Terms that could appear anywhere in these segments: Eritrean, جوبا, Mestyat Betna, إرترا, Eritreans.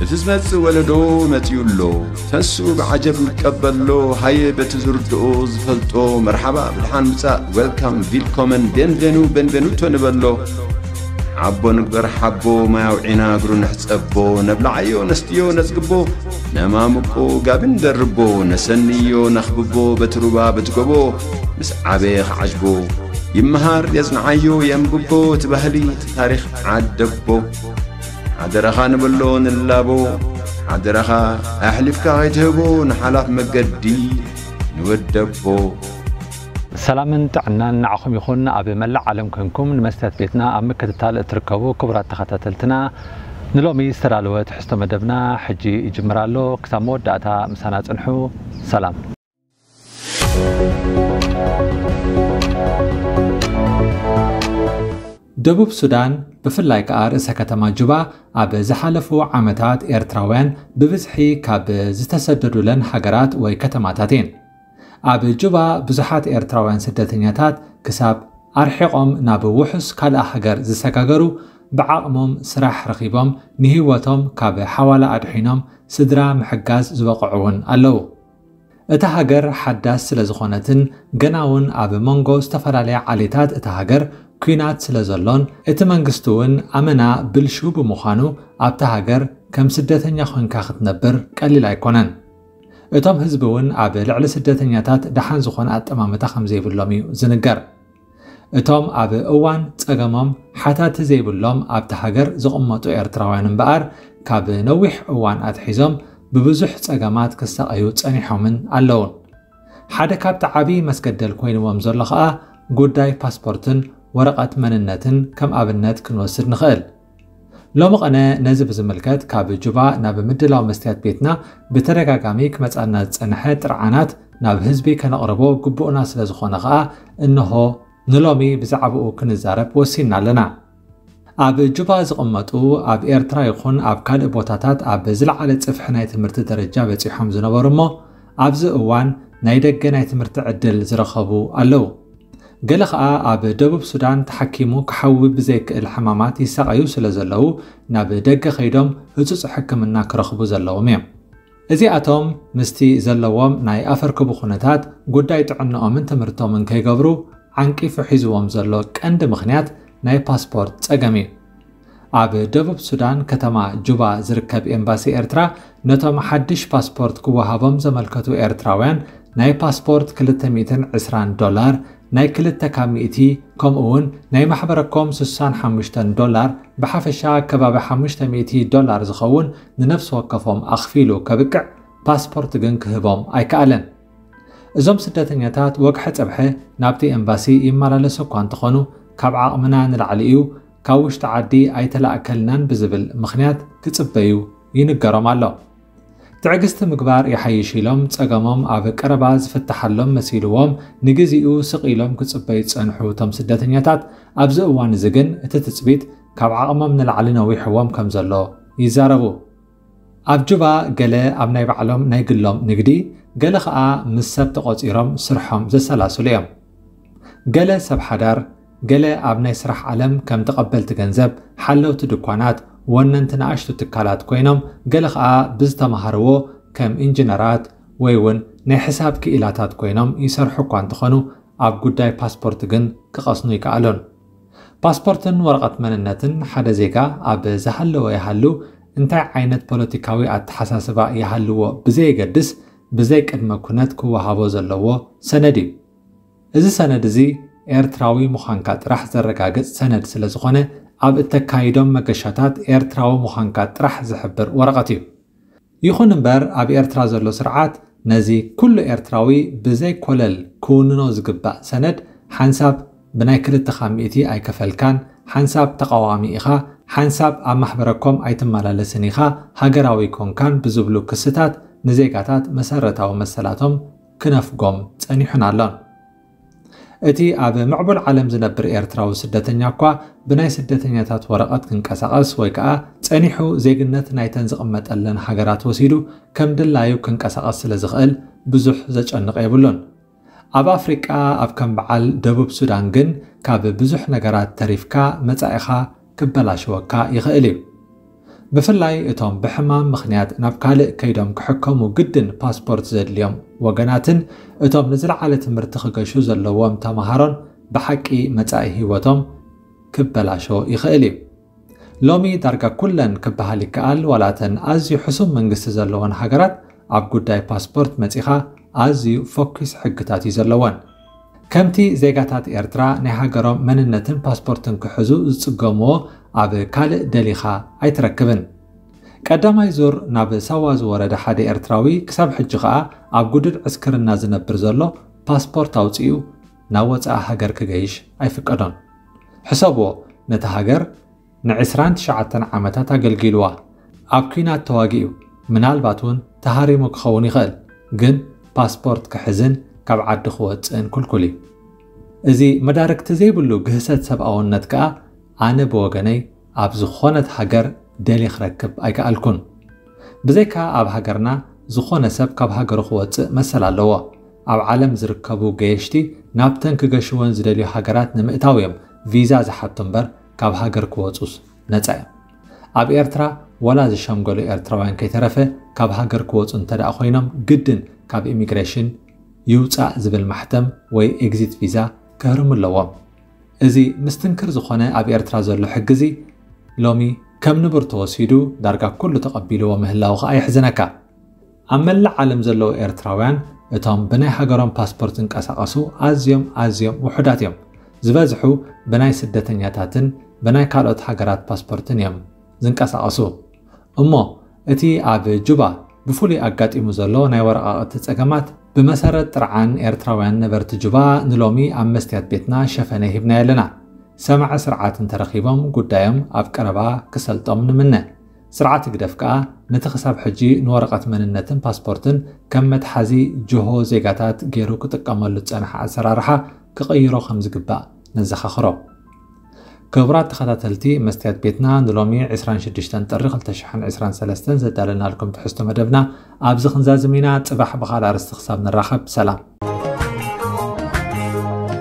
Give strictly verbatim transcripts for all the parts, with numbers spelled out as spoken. تزمت ولدو متيولو تسو بعجب متقبلو هاي بتزرد أوز فلتو مرحبا بالحان مساء ويلكم فيلكومن بينفينو بينفينوتو نبلو عبو نقبر حبو ما يوعينا قرو نحسبو نبلعيو نستيو نسقبو نمامكو قابن دربو نسنيو نخببو بتربا بتقبو مس عبيخ عجبو يمهار يزنعيو ينببو تبهلي تاريخ عدبو عدرخا نبلون اللابو عدرخا أحلفك غيتهبو نحلف مقدي نودبو سلام عنا نعخم يخون أبي ملع علم كنكم نمستيات بيتنا أم كتتال اتركبو كبرات تختتلتنا نلومي سرالوات حسن مدبنا حجي جمرالو كتامود داتا مسانات انحو سلام. دبوب سودان بفلای کار اسکت ماجبا عب زحلف و عمتات ایرتراوان بوزحی کاب زتسددولن حجرات و کتماتاتین. عب جبا بزحات ایرتراوان سدتنیاتات کسب ارحقم نبوحس کل حجر زسکجرو بعقمم سرح رقیبم نهیوتم کاب حوال ارحینم صدرام حجاز زوقعون اللو. اتحجر حداس لزخونتن جناون عب منگو استفرالی علیتات اتحجر كينات سلازلون اتمنجستون امنا بالشو بمخانو ابتهاجر كم سدتن يخون كاخت نبر كالي لايكونن اتم هزبون عبل على سدتن ياتات دحان زخون اتمامتا خمزي باللومي زنجر اتم عب اوان تسقمم حتى تزي باللوم ابتهاجر زقمتو ايرتراوان بقر كاب نويح اوان اتحزم ببزح تسقمات كسا ايو تسانيحو من اللون حدا كاب تعبي مسكدل كوين ومزر لخا قداي باسبورتن ورقات مننتن كم أبنات كنوسر نخيل لو مقنا نزب زملكات كاب جبا ناب مدلاو مستيات بيتنا بترقا قامي كمتقنات سنحات رعانات ناب هزبي كان أقربو قبونا سلزخونا غاء إنه نلومي بزعبو كنزارب وسينا لنا أب جبا زقمتو أب إيرترايخون أب كال بوتاتات أب زلعالة تفحناية تمرت درجة بتي حمزو نبرمو أب زقوان نايدق ناية تمرت عدل زرخبو اللو جلخا عب دبوب سودان تحكيمو كحوي بزيك الحمامات يساقيو سلازلو ناب دق خيدم هتوس حكمنا كرخبو زلو ميم ازي اتم مستي زلوام ناي افركبو خنتات قداي تعنقو من تمرتو من كيقبرو عنكي فحيزوام زلو كاند مخنيات ناي باسبورت تساقمي عب دبوب سودان كتما جوبا زركب امباسي ارترا نتو محدش باسبورت كوهابم زملكتو ارتراوان ناي باسبورت كلتميتن عسران دولار ناي كلتا كاميتي كم اون ناي محبركم سسان حمشتن دولار بحفشا كباب حمشتن ميتي دولار زخون ننفس وقفهم أخفيلو كبكع باسبورت جنك هبهم اي كالن ازوم سدتنياتات وقحت ابحي نابتي امباسي امارة لسوكوان تخونو كابعا منان العليو كاوش تعدي اي تلاكلنان بزبل مخنيات تتبيو ينقرم اللو تعجزت مقبار يحيشي لهم تساقمهم عب كرباز فتح لهم مسيلوهم نجزيو سقي لهم كتسبيت انحو تم سدتنياتات ابزقوان زقن اتتسبيت كاب عقمه من العلنا ويحوهم كم زلو يزارغو ابجبا قلا ابناي بعلهم نايقلهم نقدي قلا خا مسب تقصيرهم سرحهم زسلاسليهم قلا سب حدار قلا ابناي سرح علم كم تقبلت جنزب حلو تدكوانات ونن تنعشتو تكالات كوينم قلقا بزتا مهارو كم انجنرات ويون ناي حساب كإلاتات كوينم يسرحو كوان تخونو عب قداي باسبورتغن كقصنو يكالون باسبورتن ورقت مننتن حدا زيكا عب زحلو يحلو انتاع عينت بوليتيكاوي اتحساسبا يحلو بزي قدس بزي كدمكونات كو هابو زلوو سندي ازي سند زي ايرتراوي مخانكات راح زرقاقت سند سلزخونه عب التكايدوم مقشاتات إيرتراو مخانكات رح زحبر ورقتيو يخون انبار عب إيرترا زلو سرعات نزي كل إيرتراوي بزي كولل كوننو زقباء سند حنساب بناي كل التخامئتي اي كفلكان حنساب تقوامي إخا حنساب عب محبركم اي تمالا لسنيخا هاقراوي كونكان بزبلو كستات نزيقاتات مسارتاو مسالاتهم كنفقوم تسانيحون اللون اتي عب معبول عالم زنبر إيرتراو سدتنيا كوا بناي سدتنياتات ورقات كنكساقس ويكا تسانيحو زيقنت ناي تنزقمت اللن حقرات وسيدو كم دلايو كنكساقس لزغقل بزوح زجأنق يبولون عب أفريكا عب كم بعال دبوب سودان جن كاب بزوح نقرات تريفكا متسائخا كبلاش وكا يغقليو بفلاي إتام بحمام مخنيات ناب كالئ كيدام كحكمو قدن باسبورت زد اليوم وقناتن إتام نزل على تمرتخ قيشو زلوام تامهارن بحكي متاعي هيوتام كبلاشو إخيلي لومي دارقا كلن كبهالي كأل ولاتن أزي حسوم منقست زلوان حقرات عب قداي باسبورت متاعيخا أزي فوكس حقتاتي زلوان كمتي زيغاتات إرترا نحاقرام مننتن باسبورتن كحزو زقمو عب كالئ دليخا أيتركبن كداماي زور ناب سواز ورد حادي إرتراوي كساب حجغا عب قدر عسكرنا زنبر زلو باسبورت أوتيو ناوات أحاقر كجيش أيفك أدن حسابو نتحاقر نعسران تشعتن عمتات أقلقلوا عبكينات تواقيو منالباتون تهاريمو كخوني غال جن باسبورت كحزن كاب عد خوات ان كل كلي ازي مدارك تزيبلو قهسات سبقاونات كا عاني بوغاني عبزخونت حقر داليخ ركب ايكا الكون بزيكا عب حقرنا زخون سب كاب حقر خوات مسلا لوا عب عالم زركبو قيشتي نابتن كقشوان زداليو حقرات نمئتاويم فيزا زحبتن بر كاب هاجر كواتوس نتايم اب إرترا ولا زشامغول إرتراوان كيترفه كاب هاجر كواتس انتدا اخوينم جدن كاب إميغريشن يوصع زبل محتم وي اكزيت فيزا كهرم اللوام ازي مستنكر زخونه اب إرترا زلو حجزي لومي كم نبر توسيدو داركا كله تقبيلو ومهلاو خا اي حزنكا امل عالم زلو إرتراوان اتام بناي هاجران باسبورتن قسقاسو ازيم ازيم وحداتيم زبازحو بناي سدتنياتاتن بناي كالوت حاجرات باسبورتن يم زنكاس عصو أما اتي عب جبا بفولي أجات إمزلو نايور عقدت أجمعت بمسارة رعان إرتراوان نبرت جبا نلومي عن مستيات بيتنا شفناه هبنا لنا سمع سرعات ترخيبهم قدام عب كربا كسلت أمن منه سرعات قدفكا نتخسب حجي نورقت من النتن باسبورتن كمت حزي جهو زيجاتات جيرو كتكمل تسنح أسرارها كغيرو خمس جبا نزخ خراب كبرات تخاتلتي مستيات بيتنا نلومي عسران شدشتن ترخل تشحن عسران سلستن زدالنا لكم تحسوا مدبنا أبزخن زازمينا تباح بخال عرس تخصابنا الراخب سلام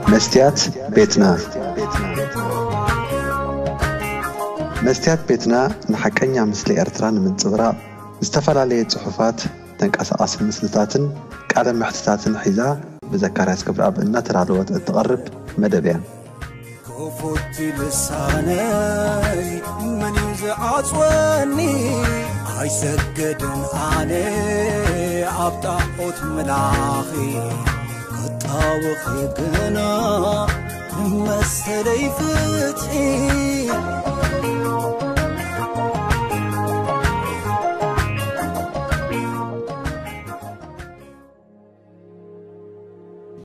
مستيات بيتنا مستيات بيتنا نحكينا مثل إرتران من تبرا استفلا لي تحفات تنكأس أصل مثلتاتن كعلم محتتاتن حيزا بذكارات كبراب إننا ترعلوات التقرب مدبيا كفوت لساني من يزعج واني عيسجدن علي عبطاقوت ملاخي قطاوخي قنا مسلي فتحي